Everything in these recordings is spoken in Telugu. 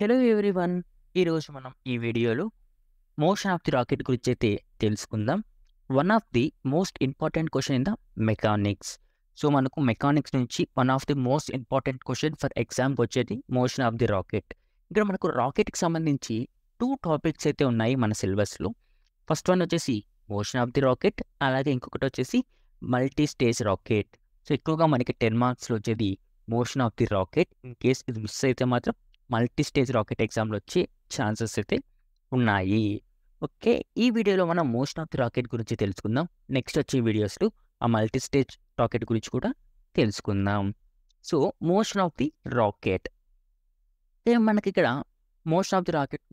హలో ఎవ్రీవన్, ఈరోజు మనం ఈ వీడియోలో మోషన్ ఆఫ్ ది రాకెట్ గురించి అయితే తెలుసుకుందాం. One of the most important question in the mechanics. So మనకు మెకానిక్స్ నుంచి one of the most important question for exam వచ్చేది మోషన్ ఆఫ్ ది రాకెట్. ఇక్కడ మనకు రాకెట్కి సంబంధించి 2 టాపిక్స్ అయితే ఉన్నాయి మన సిలబస్లో. ఫస్ట్ వన్ వచ్చేసి మోషన్ ఆఫ్ ది రాకెట్, అలాగే ఇంకొకటి వచ్చేసి మల్టీ స్టేజ్ రాకెట్. సో ఎక్కువగా మనకి 10 మార్క్స్లో వచ్చేది motion of the rocket. In case ఇది మిస్ అయితే మాత్రం మల్టీ స్టేజ్ రాకెట్ ఎగ్జామ్లో వచ్చే ఛాన్సెస్ అయితే ఉన్నాయి. ఓకే, ఈ వీడియోలో మనం మోషన్ ఆఫ్ ది రాకెట్ గురించి తెలుసుకుందాం. నెక్స్ట్ వచ్చే వీడియోస్లో ఆ మల్టీ స్టేజ్ రాకెట్ గురించి కూడా తెలుసుకుందాం. So motion of the rocket మనకి ఇక్కడ మోషన్ ఆఫ్ ది రాకెట్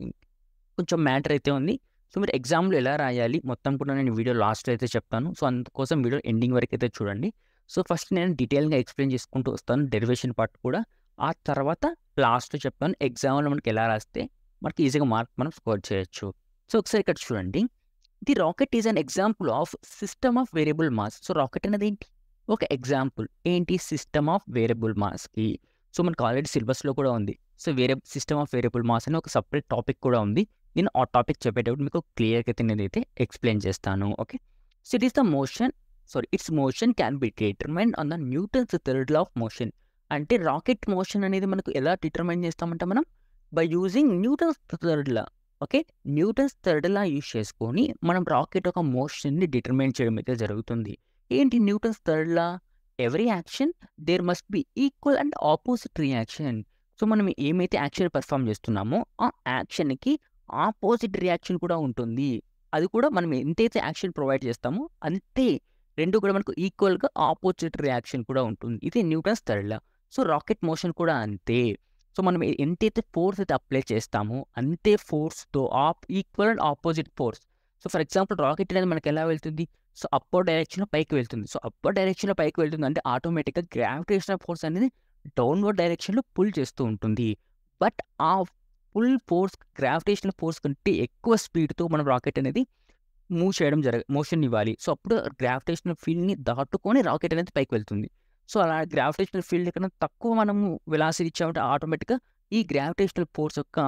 కొంచెం మ్యాటర్ అయితే ఉంది. సో మీరు ఎగ్జామ్లో ఎలా రాయాలి మొత్తం కూడా నేను వీడియో లాస్ట్లో అయితే చెప్తాను. సో అందుకోసం వీడియో ఎండింగ్ వరకు అయితే చూడండి. సో ఫస్ట్ నేను డీటెయిల్గా ఎక్స్ప్లెయిన్ చేసుకుంటూ వస్తాను, డెరివేషన్ పార్ట్ కూడా. ఆ తర్వాత లాస్ట్ చెప్తాను ఎగ్జామ్లో మనకి ఎలా రాస్తే మనకి ఈజీగా మార్క్ మనం స్కోర్ చేయొచ్చు. సో ఒకసారి ఇక్కడ చూడండి, the rocket is an example of system of variable mass. So rocket అనేది ఏంటి? ఒక ఎగ్జాంపుల్ ఏంటి? సిస్టమ్ ఆఫ్ వేరియబుల్ మాస్కి. సో మనకు ఆల్రెడీ సిలబస్లో కూడా ఉంది. So system of variable mass అనే ఒక సపరేట్ టాపిక్ కూడా ఉంది. నేను ఆ టాపిక్ చెప్పేటప్పుడు మీకు క్లియర్గా నేనైతే ఎక్స్ప్లెయిన్ చేస్తాను. Okay, so it is the motion, its motion can be determined on the Newton's third law of motion. అంటే రాకెట్ మోషన్ అనేది మనకు ఎలా డిటర్మైన్ చేస్తామంటే మనం by using Newton's third law. Okay, Newton's third law use చేసుకొని మనం రాకెట్ యొక్క మోషన్ని డిటర్మైన్ చేయడం అయితే జరుగుతుంది. ఏంటి Newton's third law? Every action there must be equal and opposite reaction. So మనం ఏమైతే యాక్షన్ పర్ఫామ్ చేస్తున్నామో ఆ యాక్షన్కి ఆపోజిట్ రియాక్షన్ కూడా ఉంటుంది. అది కూడా మనం ఎంతైతే యాక్షన్ ప్రొవైడ్ చేస్తామో అంతే రెండు కూడా మనకు ఈక్వల్గా ఆపోజిట్ రియాక్షన్ కూడా ఉంటుంది. ఇది Newton's third law. So rocket motion కూడా అంతే. సో మనం ఎంతైతే ఫోర్స్ అయితే అప్లై చేస్తామో అంతే ఫోర్స్తో equal and opposite force. So for example rocket అనేది మనకు ఎలా వెళ్తుంది? సో అప్పర్ డైరెక్షన్లో పైకి వెళ్తుంది. సో అప్పర్ డైరెక్షన్లో పైకి వెళ్తుంది అంటే ఆటోమేటిక్గా గ్రావిటేషనల్ ఫోర్స్ అనేది డౌన్వర్డ్ డైరెక్షన్లో పుల్ చేస్తూ ఉంటుంది. బట్ ఆ పుల్ ఫోర్స్ గ్రావిటేషనల్ ఫోర్స్ కంటే ఎక్కువ స్పీడ్తో మనం రాకెట్ అనేది మూవ్ చేయడం మోషన్ ఇవ్వాలి. సో అప్పుడు గ్రావిటేషనల్ ఫీల్డ్ని దాటుకొని రాకెట్ అనేది పైకి వెళ్తుంది. సో అలా గ్రావిటేషనల్ ఫీల్డ్ కన్నా తక్కువ మనము వెలాసిటీ ఇచ్చామంటే ఆటోమేటిక్గా ఈ గ్రావిటేషనల్ ఫోర్స్ యొక్క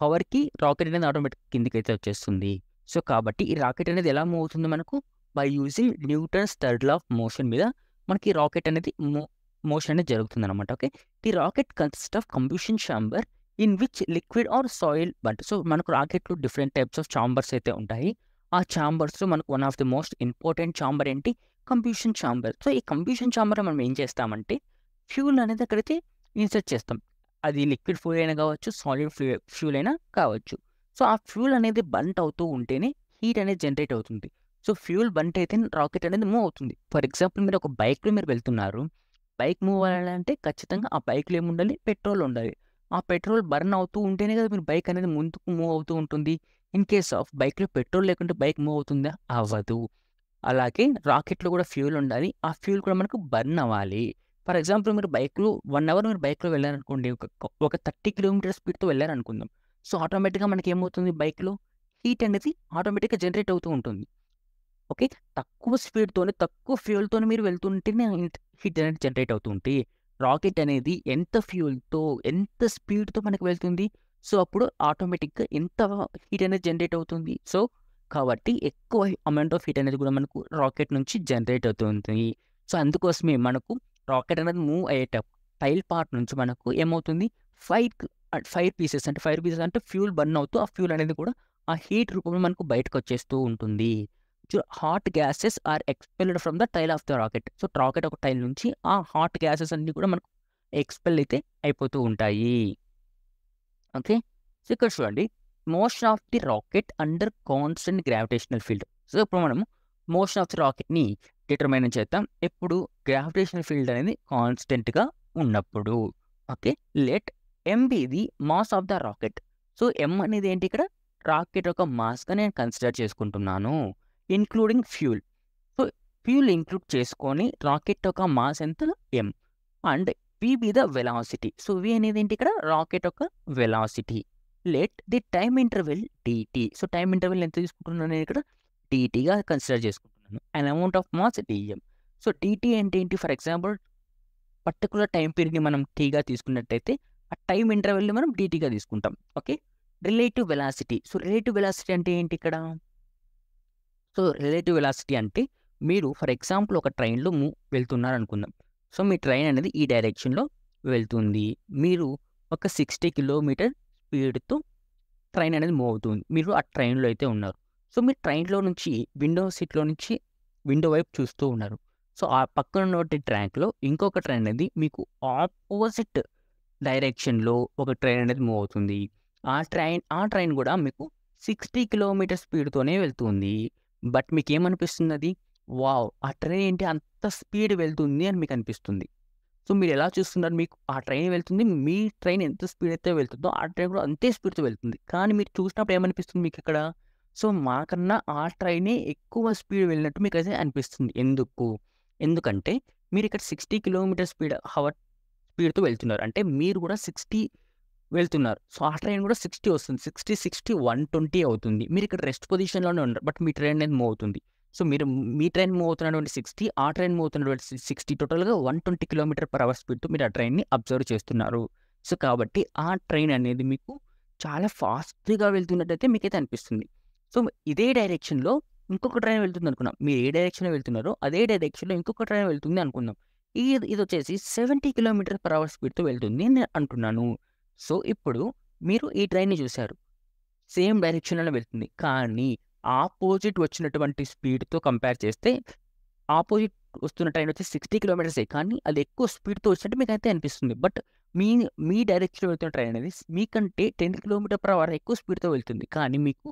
పవర్కి రాకెట్ అనేది ఆటోమేటిక్ కిందికి అయితే వచ్చేస్తుంది. సో కాబట్టి ఈ రాకెట్ అనేది ఎలా మూవ్ అవుతుంది మనకు by using Newton's third law of motion మీద మనకి రాకెట్ అనేది మోషన్ అనేది జరుగుతుంది అనమాట. Okay, the rocket consist of combustion chamber in which liquid or soil but. So మనకు రాకెట్లో డిఫరెంట్ టైప్స్ ఆఫ్ ఛాంబర్స్ అయితే ఉంటాయి. ఆ ఛాంబర్స్లో మనకు one of the most important chamber ఏంటి? Combustion chamber. సో ఈ కంబ్యూషన్ ఛాంబర్ మనం ఏం చేస్తామంటే ఫ్యూల్ అనేది అక్కడైతే ఇన్సర్ట్ చేస్తాం. అది లిక్విడ్ ఫ్యూల్ అయినా కావచ్చు, సాలిడ్ ఫ్యూల్ అయినా కావచ్చు. సో ఆ ఫ్యూల్ అనేది బంట్ అవుతూ ఉంటేనే హీట్ అనేది జనరేట్ అవుతుంది. సో ఫ్యూల్ బంట్ అయితే రాకెట్ అనేది మూవ్ అవుతుంది. ఫర్ ఎగ్జాంపుల్ మీరు ఒక బైక్లో మీరు వెళ్తున్నారు, బైక్ మూవ్ అవ్వాలంటే ఖచ్చితంగా ఆ బైక్లో ఏముండాలి? పెట్రోల్ ఉండాలి. ఆ పెట్రోల్ బర్న్ అవుతూ ఉంటేనే కదా మీరు బైక్ అనేది ముందుకు మూవ్ అవుతూ ఉంటుంది. ఇన్ కేస్ ఆఫ్ బైక్లో పెట్రోల్ లేకుంటే బైక్ మూవ్ అవుతుందా? అవ్వదు. అలాగే రాకెట్లో కూడా ఫ్యూల్ ఉండాలి, ఆ ఫ్యూల్ కూడా మనకు బర్న్ అవ్వాలి. ఫర్ ఎగ్జాంపుల్ మీరు బైక్లో 1 hour మీరు బైక్లో వెళ్ళారనుకోండి, ఒక 30 కిలోమీటర్ స్పీడ్తో వెళ్ళారనుకుందాం. సో ఆటోమేటిక్గా మనకి ఏమవుతుంది? బైక్లో హీట్ అనేది ఆటోమేటిక్గా జనరేట్ అవుతూ ఉంటుంది. ఓకే, తక్కువ స్పీడ్తోనే తక్కువ ఫ్యూల్తోనే మీరు వెళ్తుంటేనే హీట్ అనేది జనరేట్ అవుతూ ఉంటే రాకెట్ అనేది ఎంత ఫ్యూల్తో ఎంత స్పీడ్తో మనకు వెళ్తుంది? సో అప్పుడు ఆటోమేటిక్గా ఎంత హీట్ అనేది జనరేట్ అవుతుంది. సో కాబట్టి ఎక్కువ అమౌంట్ ఆఫ్ హీట్ అనేది కూడా మనకు రాకెట్ నుంచి జనరేట్ అవుతూ ఉంటుంది. సో అందుకోసమే మనకు రాకెట్ అనేది మూవ్ అయ్యేటప్పుడు టైల్ పార్ట్ నుంచి మనకు ఏమవుతుంది? ఫైర్ పీసెస్ అంటే ఫ్యూల్ బర్న్ అవుతూ ఆ ఫ్యూల్ అనేది కూడా ఆ హీట్ రూపంలో మనకు బయటకు వచ్చేస్తూ ఉంటుంది. So hot gases are expelled from the tail of the rocket. So rocket ఒక టైల్ నుంచి ఆ హాట్ గ్యాసెస్ అన్నీ కూడా మనకు ఎక్స్పెల్ అయితే అయిపోతూ ఉంటాయి. ఓకే, సో ఇక్కడ చూడండి motion of the rocket under constant gravitational field. So ఇప్పుడు మనం మోషన్ ఆఫ్ ది రాకెట్ని డిటర్మైన్ చేద్దాం. ఎప్పుడు? గ్రావిటేషనల్ ఫీల్డ్ అనేది కాన్స్టెంట్గా ఉన్నప్పుడు. Okay, let M be the mass of the rocket. So M అనేది ఏంటి? ఇక్కడ రాకెట్ యొక్క మాస్గా నేను కన్సిడర్ చేసుకుంటున్నాను, including fuel. So fuel include చేసుకొని రాకెట్ యొక్క మాస్ ఎంత? M. And V be the velocity. So V అనేది ఏంటి? ఇక్కడ రాకెట్ యొక్క velocity. Let the time interval dt. So time interval ఎంత తీసుకుంటున్నాను నేను? ఇక్కడ డిటీగా కన్సిడర్ చేసుకుంటున్నాను. And amount of mass DM. So dt అంటే ఏంటి? ఫర్ ఎగ్జాంపుల్ పర్టికులర్ టైం పీరియడ్ని మనం టీగా తీసుకున్నట్టయితే ఆ టైం ఇంటర్వెల్ని మనం dtగా తీసుకుంటాం. Okay, relative velocity. So relative velocity అంటే ఏంటి ఇక్కడ? సో రిలేటివ్ వెలాసిటీ అంటే మీరు ఫర్ ఎగ్జాంపుల్ ఒక ట్రైన్లో వెళ్తున్నారు అనుకుందాం. సో మీ ట్రైన్ అనేది ఈ డైరెక్షన్లో వెళ్తుంది. మీరు ఒక 60 కిలోమీటర్ స్పీడ్తో ట్రైన్ అనేది మూవ్ అవుతుంది. మీరు ఆ ట్రైన్లో అయితే ఉన్నారు. సో మీరు ట్రైన్లో నుంచి విండో సీట్లో నుంచి విండో వైపు చూస్తూ ఉన్నారు. సో ఆ పక్కన ఉన్న ట్రాక్లో ఇంకొక ట్రైన్ అనేది మీకు ఆపోజిట్ డైరెక్షన్లో ఒక ట్రైన్ అనేది మూవ్ అవుతుంది. ఆ ట్రైన్ కూడా మీకు 60 కిలోమీటర్ స్పీడ్తోనే వెళ్తుంది. బట్ మీకు ఏమనిపిస్తుంది? అది వావ్, ఆ ట్రైన్ ఏంటి అంత స్పీడ్ వెళ్తుంది అని మీకు అనిపిస్తుంది. సో మీరు ఎలా చూస్తున్నారు? మీకు ఆ ట్రైన్ వెళ్తుంది, మీ ట్రైన్ ఎంత స్పీడ్ అయితే వెళ్తుందో ఆ ట్రైన్ కూడా అంతే స్పీడ్తో వెళ్తుంది. కానీ మీరు చూసినప్పుడు ఏమనిపిస్తుంది మీకు ఇక్కడ? సో మాకన్నా ఆ ట్రైనే ఎక్కువ స్పీడ్ వెళ్ళినట్టు మీకు అయితే అనిపిస్తుంది. ఎందుకంటే మీరు ఇక్కడ 60 కిలోమీటర్ స్పీడ్తో వెళ్తున్నారు. అంటే మీరు కూడా 60 వెళ్తున్నారు. సో ఆ ట్రైన్ కూడా 60 వస్తుంది. 60 120 అవుతుంది. మీరు ఇక్కడ రెస్ట్ పొజిషన్లోనే ఉన్నారు, బట్ మీ ట్రైన్ అనేది మూవ్ అవుతుంది. సో మీరు మీ ట్రైన్ మూవ్ అవుతున్నటువంటి 60, ఆ ట్రైన్ మూవ్ అవుతున్నటువంటి 60, టోటల్గా 120 కిలోమీటర్/అవర్ స్పీడ్తో మీరు ఆ ట్రైన్ని అబ్జర్వ్ చేస్తున్నారు. సో కాబట్టి ఆ ట్రైన్ అనేది మీకు చాలా ఫాస్ట్గా వెళ్తున్నట్టయితే మీకైతే అనిపిస్తుంది. సో ఇదే డైరెక్షన్లో ఇంకొక ట్రైన్ వెళ్తుంది అనుకున్నాం. మీరు ఏ డైరెక్షన్లో వెళ్తున్నారో అదే డైరెక్షన్లో ఇంకొక ట్రైన్ వెళ్తుంది అనుకుందాం. ఇది వచ్చేసి 70 కిలోమీటర్/అవర్ స్పీడ్తో వెళ్తుంది నేను అంటున్నాను. సో ఇప్పుడు మీరు ఈ ట్రైన్ని చూశారు, సేమ్ డైరెక్షన్లోనే వెళ్తుంది. కానీ ఆపోజిట్ వచ్చినటువంటి స్పీడ్తో కంపేర్ చేస్తే ఆపోజిట్ వస్తున్న ట్రైన్ వచ్చి 60 కిలోమీటర్సే, కానీ అది ఎక్కువ స్పీడ్తో వచ్చినట్టు మీకు అయితే అనిపిస్తుంది. బట్ మీ డైరెక్షన్లో వెళ్తున్న ట్రైన్ అనేది మీకంటే 10 కిలోమీటర్/అవర్ ఎక్కువ స్పీడ్తో వెళ్తుంది. కానీ మీకు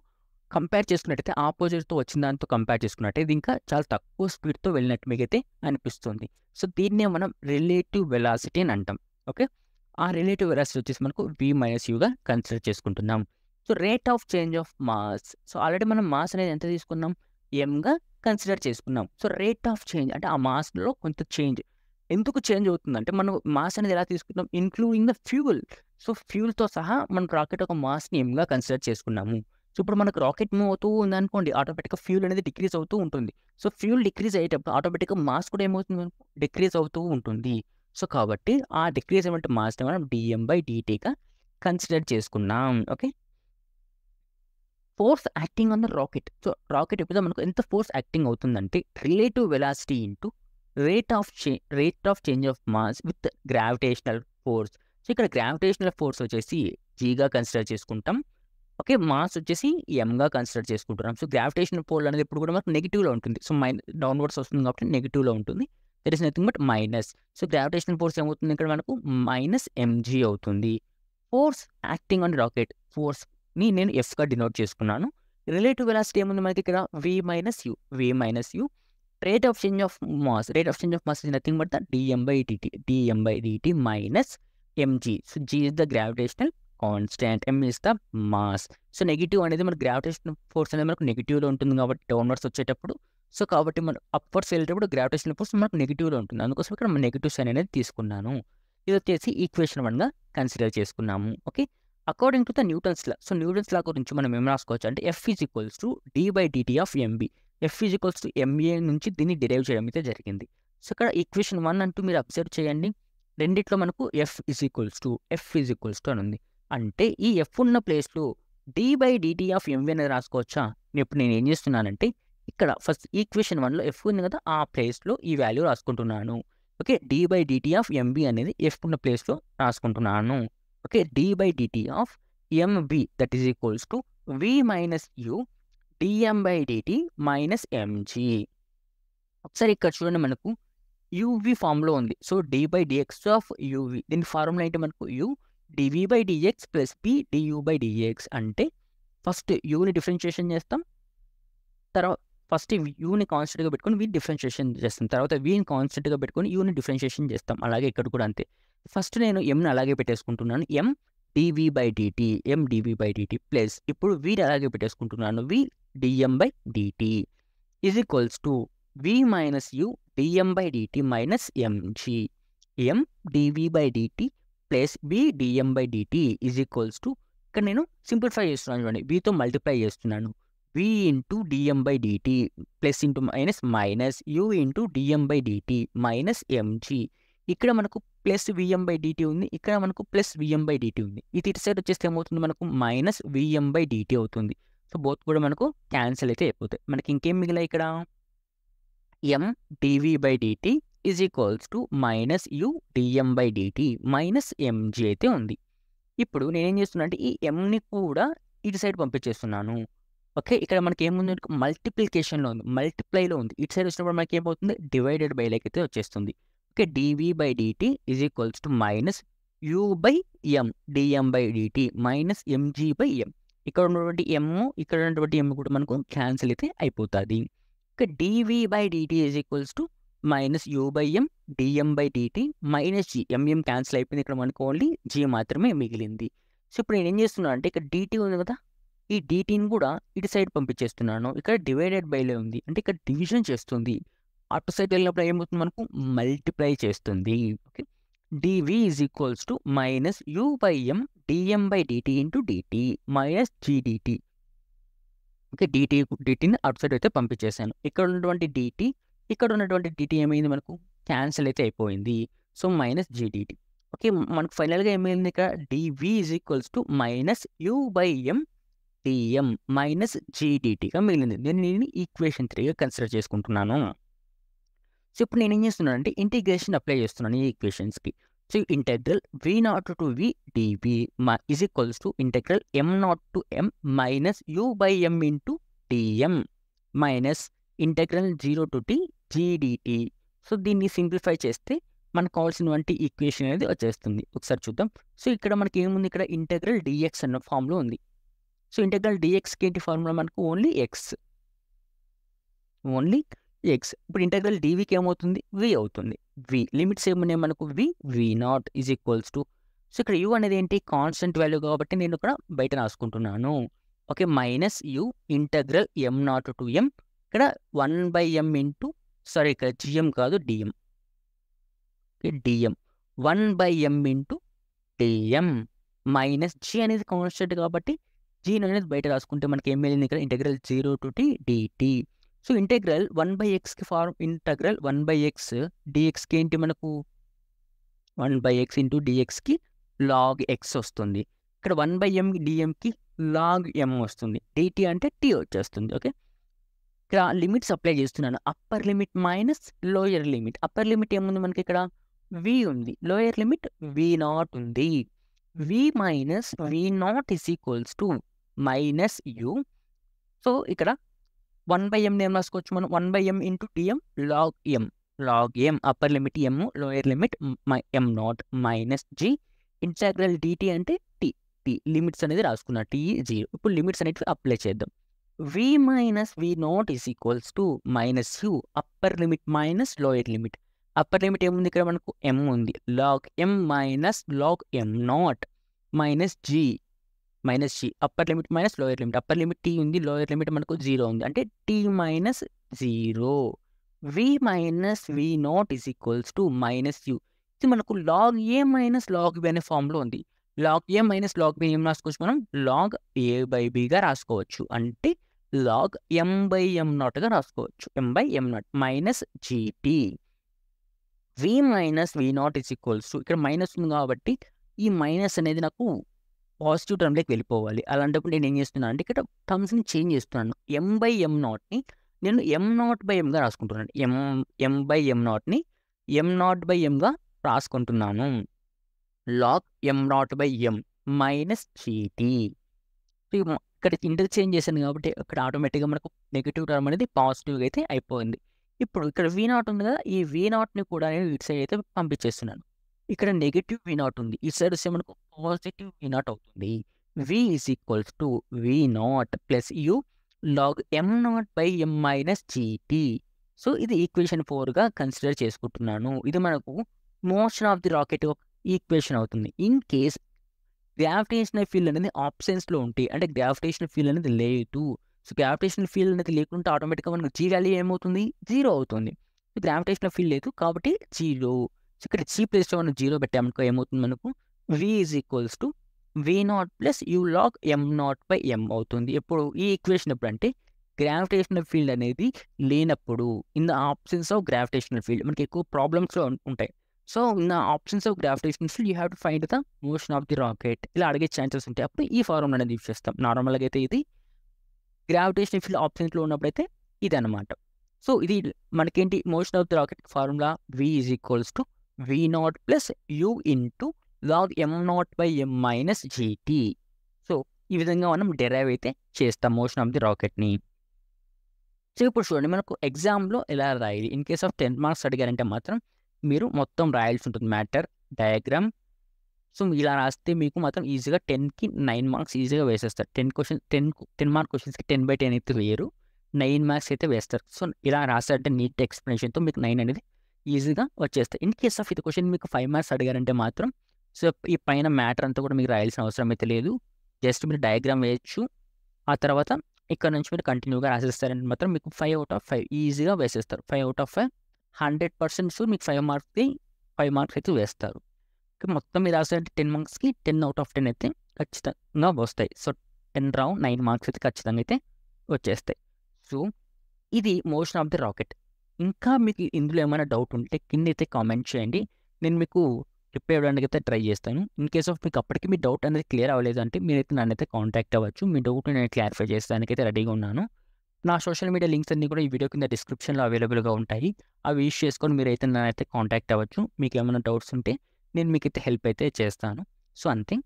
కంపేర్ చేసుకున్నట్టయితే ఆపోజిట్తో వచ్చిన దాంతో కంపేర్ చేసుకున్నట్టే ఇది ఇంకా చాలా తక్కువ స్పీడ్తో వెళ్ళినట్టు మీకైతే అనిపిస్తుంది. సో దీన్నే మనం రిలేటివ్ వెలాసిటీ అని అంటాం. ఓకే, ఆ రిలేటివ్ వెలాసిటీ వచ్చేసి మనకు v-uగా కన్సిడర్ చేసుకుంటున్నాం. So rate of change of mass. So already మనం మాస్ అనేది ఎంత తీసుకున్నాం? mగా కన్సిడర్ చేసుకున్నాం. సో రేట్ ఆఫ్ చేంజ్ అంటే ఆ మాస్లో కొంత చేంజ్. ఎందుకు చేంజ్ అవుతుందంటే మనం మాస్ అనేది ఎలా తీసుకున్నాం? Including the fuel. సో ఫ్యూయల్తో సహా మనం రాకెట్ ఒక మాస్ని mగా కన్సిడర్ చేసుకున్నాము. సో ఇప్పుడు మనకు రాకెట్ మూవ్ అవుతూ ఉందనుకోండి, ఆటోమేటిక్గా ఫ్యూల్ అనేది డిక్రీజ్ అవుతూ ఉంటుంది. సో ఫ్యూల్ డిక్రీజ్ అయ్యేటప్పుడు ఆటోమేటిక్గా మాస్ కూడా ఏమవుతుంది? డిక్రీజ్ అవుతూ ఉంటుంది. సో కాబట్టి ఆ డిక్రీజ్ అయినటువంటి మాస్ని మనం dm/dtగా కన్సిడర్ చేసుకున్నాం. Okay, force acting on the rocket. So rocket ఎప్పుడు మనకు ఎంత ఫోర్స్ యాక్టింగ్ అవుతుందంటే relative velocity into rate of change of mass with gravitational force. So ఇక్కడ గ్రావిటేషనల్ ఫోర్స్ వచ్చేసి gగా కన్సిడర్ చేసుకుంటాం. ఓకే, మాస్ వచ్చేసి mగా కన్సిడర్ చేసుకుంటున్నాం. సో గ్రావిటేషనల్ ఫోర్స్ అనేది ఇప్పుడు కూడా మనకు నెగిటివ్లో ఉంటుంది. సో డౌన్వర్డ్స్ వస్తుంది కాబట్టి నెగిటివ్లో ఉంటుంది. That is nothing but minus. So gravitational force ఏమవుతుంది ఇక్కడ మనకు? -mg అవుతుంది. ఫోర్స్ యాక్టింగ్ ఆన్ రాకెట్, ఫోర్స్ని నేను fగా డినోట్ చేసుకున్నాను. రిలేటివ్ వెలాసిటీ ఏముంది మనకి ఇక్కడ? v-u. Rate of change of mass, is nothing but the dm/dt -mg. So g is the gravitational constant, m is the mass. So negative అనేది మనకు గ్రావిటేషనల్ ఫోర్స్ అనేది మనకు నెగిటివ్లో ఉంటుంది కాబట్టి డౌన్వర్డ్స్ వచ్చేటప్పుడు. సో కాబట్టి మనం అప్వర్డ్స్ వెళ్ళేటప్పుడు గ్రావిటేషనల్ ఫోర్స్ మనకు నెగిటివ్లో ఉంటుంది. అందుకోసం ఇక్కడ మనం నెగిటివ్ సైన్ అనేది తీసుకున్నాను. ఇది వచ్చేసి ఈక్వేషన్ 1గా కన్సిడర్ చేసుకున్నాము. Okay, according to the Newton's law. So Newton's law గురించి మనం ఏం రాసుకోవచ్చు అంటే f=d/dt of mb. f=ma నుంచి దీన్ని డిరైవ్ చేయడం అయితే జరిగింది. సో ఇక్కడ ఈక్వేషన్ 1 అంటూ మీరు అబ్జర్వ్ చేయండి. రెండిట్లో మనకు f ఈజ్ ఈక్వల్స్ టు అని ఉంది. అంటే ఈ f ఉన్న ప్లేస్లో d/dt of mv అనేది రాసుకోవచ్చా? ఇప్పుడు నేను ఏం చేస్తున్నానంటే ఇక్కడ ఫస్ట్ ఈక్వేషన్ 1లో f ఉంది కదా, ఆ ప్లేస్లో ఈ వాల్యూ రాసుకుంటున్నాను. ఓకే, d/dt of mb అనేది f ఉన్న ప్లేస్లో రాసుకుంటున్నాను. Okay, d/dt of mb = v-u dm/dt -mg. ఒకసారి ఇక్కడ చూడండి, మనకు uv ఫామ్లో ఉంది. సో d/dx of uv, దీని ఫార్ములా ఏంటి మనకు? u dv/dx + p du/dx. అంటే ఫస్ట్ యూని డిఫరెన్షియేషన్ చేస్తాం, తర్వాత ఫస్ట్ యూని కాన్స్టెంట్గా పెట్టుకొని v డిఫరెన్షియేషన్ చేస్తాం, తర్వాత vని కాన్స్టెంట్గా పెట్టుకొని యూని డిఫరెన్షియేషన్ చేస్తాం. అలాగే ఇక్కడ కూడా అంతే. ఫస్ట్ నేను mని అలాగే పెట్టేసుకుంటున్నాను, m dv/dt ప్లస్ ఇప్పుడు vని అలాగే పెట్టేసుకుంటున్నాను, v dm/dt = v-u dm/dt -mg. m dv/dt plus b dm/dt = ఇక్కడ నేను సింప్లిఫై చేస్తున్నాను, చూడండి vతో మల్టిప్లై చేస్తున్నాను, v into dm/dt + into - -u into dm/dt -mg. ఇక్కడ మనకు ప్లస్ vm by dt ఉంది, ఇక్కడ మనకు ప్లస్ vm by dt ఉంది. ఇది ఇటు సైడ్ వచ్చేస్తే ఏమవుతుంది మనకు మైనస్ vm by dt అవుతుంది. సో బోత్ కూడా మనకు క్యాన్సిల్ అయితే అయిపోతాయి. మనకి ఇంకేం మిగిలాయి ఇక్కడ m dv by dt is equals to minus u dm by dt minus mg అయితే ఉంది. ఇప్పుడు నేనేం చేస్తున్నా అంటే ఈ mని కూడా ఇటు సైడ్ పంపించేస్తున్నాను. ఓకే, ఇక్కడ మనకి ఏముంది మల్టిప్లికేషన్లో ఉంది, మల్టిప్లైలో ఉంది. ఇటు సైడ్ వచ్చినప్పుడు మనకి ఏమవుతుంది డివైడెడ్ బై లైక్ అయితే వచ్చేస్తుంది. Okay, dv by dt is equals to minus u by m dm by dt minus mg by m. ఇక్కడ ఉన్నటువంటి m ఇక్కడ ఉన్నటువంటి m కూడా మనకు క్యాన్సిల్ అయితే అయిపోతుంది. Okay, dv by dt is equals to minus u by m dm by dt minus g. mm cancel అయిపోయింది, ఇక్కడ మనకు ఓన్లీ g మాత్రమే మిగిలింది. సో ఇప్పుడు నేను ఏం చేస్తున్నాను అంటే ఇక్కడ dt ఉంది కదా, ఈ dtని కూడా ఇటు సైడ్ పంపించేస్తున్నాను. ఇక్కడ డివైడెడ్ బైలో ఉంది అంటే ఇక్కడ డివిజన్ చేస్తుంది, అటు సైడ్ వెళ్ళినప్పుడు ఏమవుతుంది మనకు మల్టిప్లై చేస్తుంది. Okay, dv is equals to minus u by m dm by dt into dt minus g dt. Okay, dtని అటు సైడ్ అయితే పంపించేశాను. ఇక్కడ ఉన్నటువంటి dt ఇక్కడ ఉన్నటువంటి dt ఏమైంది మనకు క్యాన్సిల్ అయితే అయిపోయింది. So minus g dt. Okay, మనకు ఫైనల్గా ఏమైంది ఇక్కడ dv is equals to minus u by m dm minus జీడీటీగా మిగిలింది. నేను ఈక్వేషన్ 3గా కన్సిడర్ చేసుకుంటున్నాను. సో ఇప్పుడు నేనేం చేస్తున్నాను అంటే ఇంటిగ్రేషన్ అప్లై చేస్తున్నాను ఈ ఈక్వేషన్స్కి. So integral V not to V DV is equals to integral M not to M minus U by M into DM minus integral 0 to t GDT. So దీన్ని సింప్లిఫై చేస్తే మనకు కావాల్సినటువంటి ఈక్వేషన్ అనేది వచ్చేస్తుంది. ఒకసారి చూద్దాం. సో ఇక్కడ మనకి ఏముంది ఇక్కడ ఇంటెగ్రల్ డిఎక్స్ అన్న ఫామ్లో ఉంది. సో ఇంటెగ్రల్ డిఎక్స్కి ఏంటి ఫార్ములా మనకు ఓన్లీ ఎక్స్, ఓన్లీ ఎక్స్. ఇప్పుడు ఇంటెగ్రల్ డివికి ఏమవుతుంది వి అవుతుంది. వి లిమిట్స్ ఏమున్నాయి మనకు V V not is equals to. So ఇక్కడ యూ అనేది ఏంటి కాన్స్టెంట్ వాల్యూ కాబట్టి నేను ఇక్కడ బయట రాసుకుంటున్నాను. Okay, minus U integral M not to M ఇక్కడ 1/m ఇంటూ సారీ ఇక్కడ జిఎం కాదు DM. Okay, DM 1/m into DM minus G అనేది కాన్స్టెంట్ కాబట్టి జీ అనేది బయట రాసుకుంటే మనకి ఏం వెళ్ళింది ఇక్కడ integral 0 to t DT. So integral 1/xకి ఫార్మ్ ఇంటెగ్రల్ 1/x డిఎక్స్కి ఏంటి మనకు 1/x ఇంటూ డిఎక్స్కి లాగ్ ఎక్స్ వస్తుంది. ఇక్కడ 1/m డిఎంకి లాగ్ ఎం వస్తుంది, డిటీ అంటే టీ వచ్చేస్తుంది. ఓకే, ఇక్కడ లిమిట్స్ అప్లై చేస్తున్నాను, upper limit minus lower limit. Upper limit ఏముంది మనకి ఇక్కడ వి ఉంది, లోయర్ లిమిట్ వి నాట్ ఉంది. V minus V not is equals to minus U. So ఇక్కడ 1/m ఏం రాసుకోవచ్చు మనం 1/m into TM log M, log M upper limit M lower limit M not minus G integral DT అంటే టీ టీ లిమిట్స్ అనేది రాసుకున్నా టీ జీరో. ఇప్పుడు లిమిట్స్ అనేటివి అప్లై చేద్దాం. V minus V not is equals to minus U upper limit minus lower limit. Upper limit ఏముంది ఇక్కడ మనకు ఎం ఉంది, log M minus log M not minus G upper limit minus lower limit. Upper limit T ఉంది, లోయర్ లిమిట్ మనకు జీరో ఉంది అంటే T minus zero. V minus V not is equals to minus U. ఇది మనకు log A minus log B అనే ఫామ్లో ఉంది. Log A minus log B ఏం రాసుకోవచ్చు మనం లాగ్ ఏ బై బిగా రాసుకోవచ్చు, అంటే లాగ్ ఎం బై ఎం నాట్గా రాసుకోవచ్చు, M by M not minus GT. V minus V not is equals to ఇక్కడ మైనస్ ఉంది కాబట్టి ఈ మైనస్ అనేది నాకు పాజిటివ్ టర్మ్లోకి వెళ్ళిపోవాలి. అలాంటప్పుడు నేను ఏం చేస్తున్నాను అంటే ఇక్కడ టర్మ్స్ని చేంజ్ చేస్తున్నాను. ఎం బై ఎం నాట్ని నేను ఎం నాట్ బై ఎంగా రాసుకుంటున్నాను, ఎం బై ఎం నాట్ని ఎం నాట్ బై ఎంగా రాసుకుంటున్నాను. Log M not by M minus GT. ఇక్కడ ఇంటర్చేంజ్ చేశాను కాబట్టి ఇక్కడ ఆటోమేటిక్గా మనకు నెగిటివ్ టర్మ్ అనేది పాజిటివ్గా అయితే అయిపోయింది. ఇప్పుడు ఇక్కడ వి నాట్ ఉంది కదా, ఈ వి నాట్ని కూడా నేను ఇటు సైడ్ అయితే పంపించేస్తున్నాను. ఇక్కడ నెగిటివ్ వి నాట్ ఉంది, ఇటు సైడ్ వస్తే మనకు పాజిటివ్ వి నాట్ అవుతుంది. V is equals to V not plus U log M not by M minus GT. So ఇది ఈక్వేషన్ 4గా కన్సిడర్ చేసుకుంటున్నాను. ఇది మనకు మోషన్ ఆఫ్ ది రాకెట్ ఒక ఈక్వేషన్ అవుతుంది. ఇన్ కేస్ గ్రావిటేషనల్ ఫీల్డ్ అనేది ఆప్షన్స్లో ఉంటాయి అంటే గ్రావిటేషనల్ ఫీల్డ్ అనేది లేదు. సో గ్రావిటేషనల్ ఫీల్డ్ అనేది లేకుంటే ఆటోమేటిక్గా మనకు జీ వాల్యూ ఏమవుతుంది జీరో అవుతుంది. గ్రావిటేషనల్ ఫీల్డ్ లేదు కాబట్టి జీరో. సో ఇక్కడ జీ ప్లేస్లో మనం జీరో పెట్టామనుకో ఏమవుతుంది మనకు V is equals to V not plus U log M not by M అవుతుంది. ఎప్పుడు ఈ ఈక్వేషన్ ఎప్పుడు అంటే గ్రావిటేషనల్ ఫీల్డ్ అనేది లేనప్పుడు, in the absence of gravitational field మనకి ఎక్కువ ప్రాబ్లమ్స్లో ఉంటాయి. So, in the options of gravitational, you have to find the motion of the rocket. Ila adage chances untayi. Appudu ee form anadi use chestam. Normal ga aithe idi gravitational field options lo unnapudu aithe idi anamata. So, idi manaki enti motion of the rocket formula v is equals to v0 plus u into log m0 by m minus gt. So, ee vidhanga manam derive aithe chestam motion of the rocket ni. So, ippudu chudandi manaku exam lo ela raayali. In case of 10 marks adigarante matram మీరు మొత్తం రాయాల్సి ఉంటుంది మ్యాటర్ డయాగ్రామ్. సో ఇలా రాస్తే మీకు మాత్రం ఈజీగా 10కి 9 మార్క్స్ ఈజీగా వేసేస్తారు. 10 మార్క్ క్వశ్చన్స్కి 10/10 అయితే వేయరు, 9 మార్క్స్ అయితే వేస్తారు. సో ఇలా రాస్తారంటే నీట్ ఎక్స్ప్లెనేషన్తో మీకు 9 అనేది ఈజీగా వచ్చేస్తాయి. ఇన్ కేస్ ఆఫ్ ఇది క్వశ్చన్ మీకు 5 మార్క్స్ అడిగారంటే మాత్రం సో ఈ పైన మ్యాటర్ అంతా కూడా మీకు రాయాల్సిన అవసరం అయితే లేదు. జస్ట్ మీరు డయాగ్రామ్ వేయచ్చు, ఆ తర్వాత ఇక్కడ నుంచి మీరు కంటిన్యూగా రాసేస్తారంటే మాత్రం మీకు 5/5 ఈజీగా వేసేస్తారు. 5/5 100% షూర్ మీకు 5 మార్క్స్ అయితే వేస్తారు. మొత్తం మీరు రాసారంటే 10 మార్క్స్కి 10/10 అయితే ఖచ్చితంగా వస్తాయి. సో 10 రావు 9 మార్క్స్ అయితే ఖచ్చితంగా అయితే వచ్చేస్తాయి. సో ఇది మోషన్ ఆఫ్ ది రాకెట్. ఇంకా మీకు ఇందులో ఏమైనా డౌట్ ఉంటే కింద అయితే కామెంట్ చేయండి, నేను మీకు రిప్లై ఇవ్వడానికి అయితే ట్రై చేస్తాను. ఇన్ కేస్ ఆఫ్ మీకు అప్పటికి మీ డౌట్ అనేది క్లియర్ అవ్వలేదు అంటే మీరైతే నన్ను అయితే కాంటాక్ట్ అవ్వచ్చు. మీ డౌట్ నేను క్లారిఫై చేసేదానికి అయితే రెడీగా ఉన్నాను. నా సోషల్ మీడియా లింక్స్ అన్నీ కూడా ఈ వీడియో కింద డిస్క్రిప్షన్లో అవైలబుల్గా ఉంటాయి. అవి యూస్ చేసుకొని మీరైతే నేనైతే కాంటాక్ట్ అవ్వచ్చు. మీకు ఏమైనా డౌట్స్ ఉంటే నేను మీకు అయితే హెల్ప్ అయితే చేస్తాను. సో అంతే.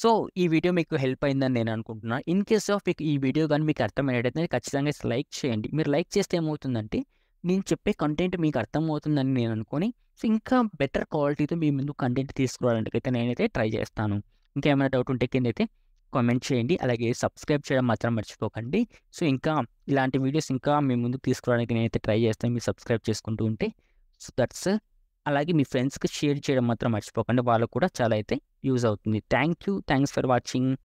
సో ఈ వీడియో మీకు హెల్ప్ అయిందని నేను అనుకుంటున్నాను. ఇన్ కేస్ ఆఫ్ మీకు ఈ వీడియో కానీ మీకు అర్థమయ్యేటైతే ఖచ్చితంగా లైక్ చేయండి. మీరు లైక్ చేస్తే ఏమవుతుందంటే నేను చెప్పే కంటెంట్ మీకు అర్థమవుతుందని నేను అనుకొని సో ఇంకా బెటర్ క్వాలిటీతో మీ ముందు కంటెంట్ తీసుకురావడానికి అయితే నేనైతే ట్రై చేస్తాను. ఇంకా ఏమైనా డౌట్ ఉంటే కింద అయితే కామెంట్ చేయండి. అలాగే సబ్స్క్రైబ్ చేయడం మాత్రం మర్చిపోకండి. సో ఇంకా ఇలాంటి వీడియోస్ ఇంకా మీ ముందుకు తీసుకురావడానికి నేనైతే ట్రై చేస్తాను, మీరు సబ్స్క్రైబ్ చేసుకుంటూ ఉంటే. So that's. అలాగే మీ ఫ్రెండ్స్కి షేర్ చేయడం మాత్రం మర్చిపోకండి, వాళ్ళకు కూడా చాలా అయితే యూజ్ అవుతుంది. Thanks for watching.